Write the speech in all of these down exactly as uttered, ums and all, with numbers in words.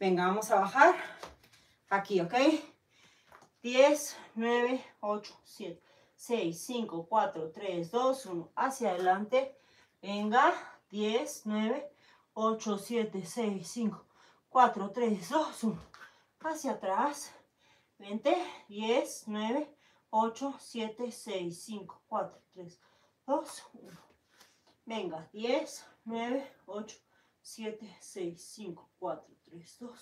Venga, vamos a bajar aquí, ¿ok? diez, nueve, ocho, siete, seis, cinco, cuatro, tres, dos, uno. Hacia adelante. Venga, diez, nueve, ocho, siete, seis, cinco, cuatro, tres, dos, uno. Hacia atrás. veinte, diez, nueve, ocho, siete, seis, cinco, cuatro, tres, dos, uno. Venga, diez, nueve, ocho, siete, seis, cinco, cuatro, tres, dos,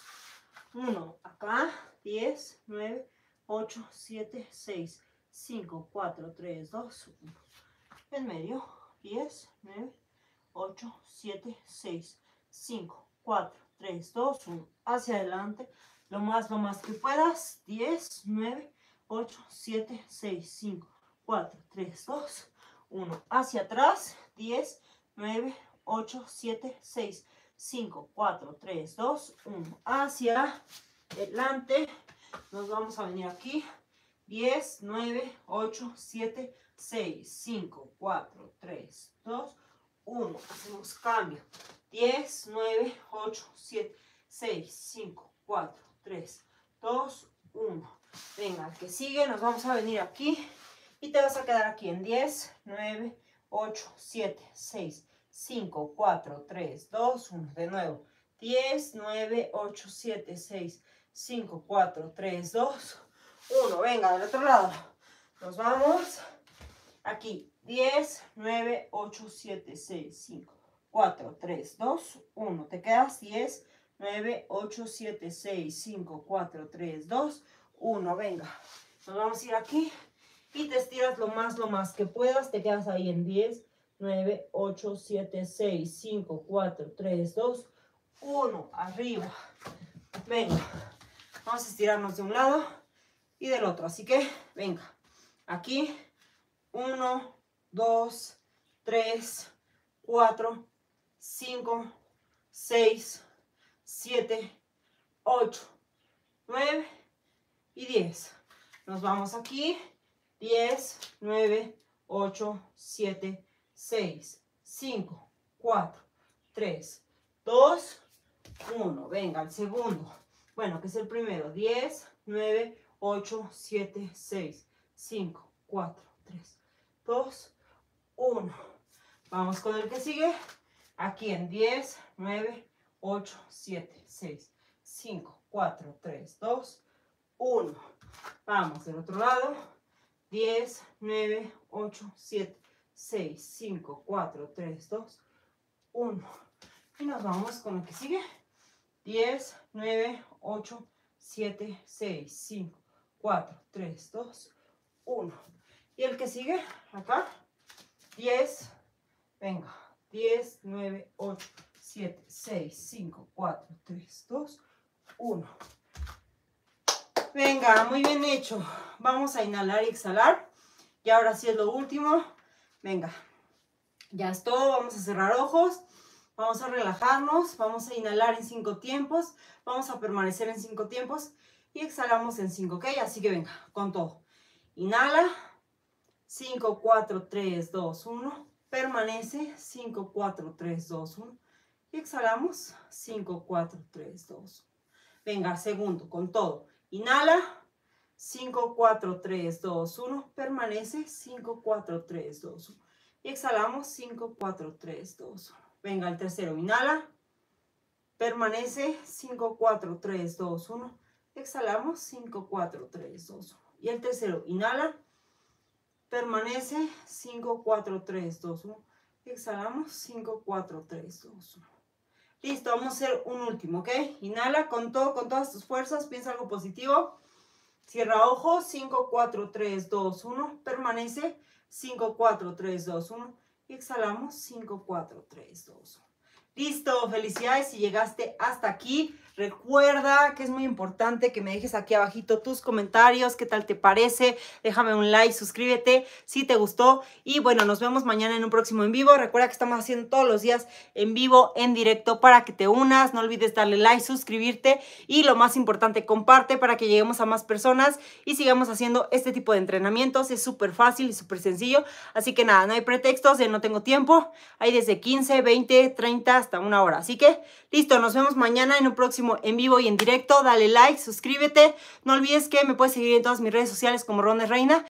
uno. Acá, diez, nueve, ocho, siete, seis, cinco, cuatro, tres, dos, uno. En medio, diez, nueve, ocho, siete, seis, cinco, cuatro, tres, dos, uno. Hacia adelante, lo más, lo más que puedas. diez, nueve, ocho, siete, seis, cinco, cuatro, tres, dos, uno. Hacia atrás, diez, nueve, ocho, siete, seis, cinco, cuatro, tres, dos, uno. Hacia adelante, nos vamos a venir aquí. diez, nueve, ocho, siete, seis, cinco, cuatro, tres, dos, uno. Hacemos cambio. diez, nueve, ocho, siete, seis, cinco, cuatro, tres, dos, uno. Venga, el que sigue, nos vamos a venir aquí. Y te vas a quedar aquí en diez, nueve, ocho, siete, seis, cinco, cuatro, tres, dos, uno. De nuevo. diez, nueve, ocho, siete, seis, cinco, cuatro, tres, dos, uno. Venga, del otro lado. Nos vamos. Aquí. diez, nueve, ocho, siete, seis, cinco, cuatro, tres, dos, uno. Te quedas. diez, nueve, ocho, siete, seis, cinco, cuatro, tres, dos, uno. Venga. Nos vamos a ir aquí. Y te estiras lo más, lo más que puedas. Te quedas ahí en diez, nueve, ocho, siete, seis, cinco, cuatro, tres, dos, uno. Arriba. Venga. Vamos a estirarnos de un lado y del otro. Así que, venga. Aquí. uno, dos, tres, cuatro, cinco, seis, siete, ocho, nueve y diez. Nos vamos aquí. diez, nueve, ocho, siete, seis, cinco, cuatro, tres, dos, uno. Venga, el segundo. Bueno, que es el primero. diez, nueve, ocho, siete, seis, cinco, cuatro, tres, dos, uno. Vamos con el que sigue. Aquí en diez, nueve, ocho, siete, seis, cinco, cuatro, tres, dos, uno. Vamos del otro lado. diez, nueve, ocho, siete, seis, cinco, cuatro, tres, dos, uno. Y nos vamos con el que sigue. diez, nueve, ocho, siete, seis, cinco, cuatro, tres, dos, uno. Y el que sigue, acá. diez, venga. diez, nueve, ocho, siete, seis, cinco, cuatro, tres, dos, uno. Venga, muy bien hecho. Vamos a inhalar y exhalar. Y ahora sí es lo último. Venga, ya es todo. Vamos a cerrar ojos. Vamos a relajarnos. Vamos a inhalar en cinco tiempos. Vamos a permanecer en cinco tiempos. Y exhalamos en cinco, ¿ok? Así que venga, con todo. Inhala. cinco, cuatro, tres, dos, uno. Permanece. cinco, cuatro, tres, dos, uno. Y exhalamos. cinco, cuatro, tres, dos, uno. Venga, segundo, con todo. Inhala, cinco, cuatro, tres, dos, uno, permanece, cinco, cuatro, tres, dos, uno. Y exhalamos, cinco, cuatro, tres, dos, uno. Venga, el tercero, inhala, permanece, cinco, cuatro, tres, dos, uno. Exhalamos, cinco, cuatro, tres, dos, uno. Y el tercero, inhala, permanece, cinco, cuatro, tres, dos, uno. Exhalamos, cinco, cuatro, tres, dos, uno. Listo, vamos a hacer un último, ¿ok? Inhala con todo, con todas tus fuerzas, piensa algo positivo. Cierra ojos, cinco, cuatro, tres, dos, uno. Permanece, cinco, cuatro, tres, dos, uno. Y exhalamos, cinco, cuatro, tres, dos, uno. Listo, felicidades si llegaste hasta aquí. Recuerda que es muy importante que me dejes aquí abajito tus comentarios, qué tal te parece, déjame un like, suscríbete si te gustó y bueno, nos vemos mañana en un próximo en vivo. Recuerda que estamos haciendo todos los días en vivo, en directo para que te unas, no olvides darle like, suscribirte y lo más importante, comparte para que lleguemos a más personas y sigamos haciendo este tipo de entrenamientos, es súper fácil y súper sencillo, así que nada, no hay pretextos de no tengo tiempo, hay desde quince, veinte, treinta hasta una hora, así que Listo, nos vemos mañana en un próximo en vivo y en directo. Dale like, suscríbete. No olvides que me puedes seguir en todas mis redes sociales como Runner Reyna.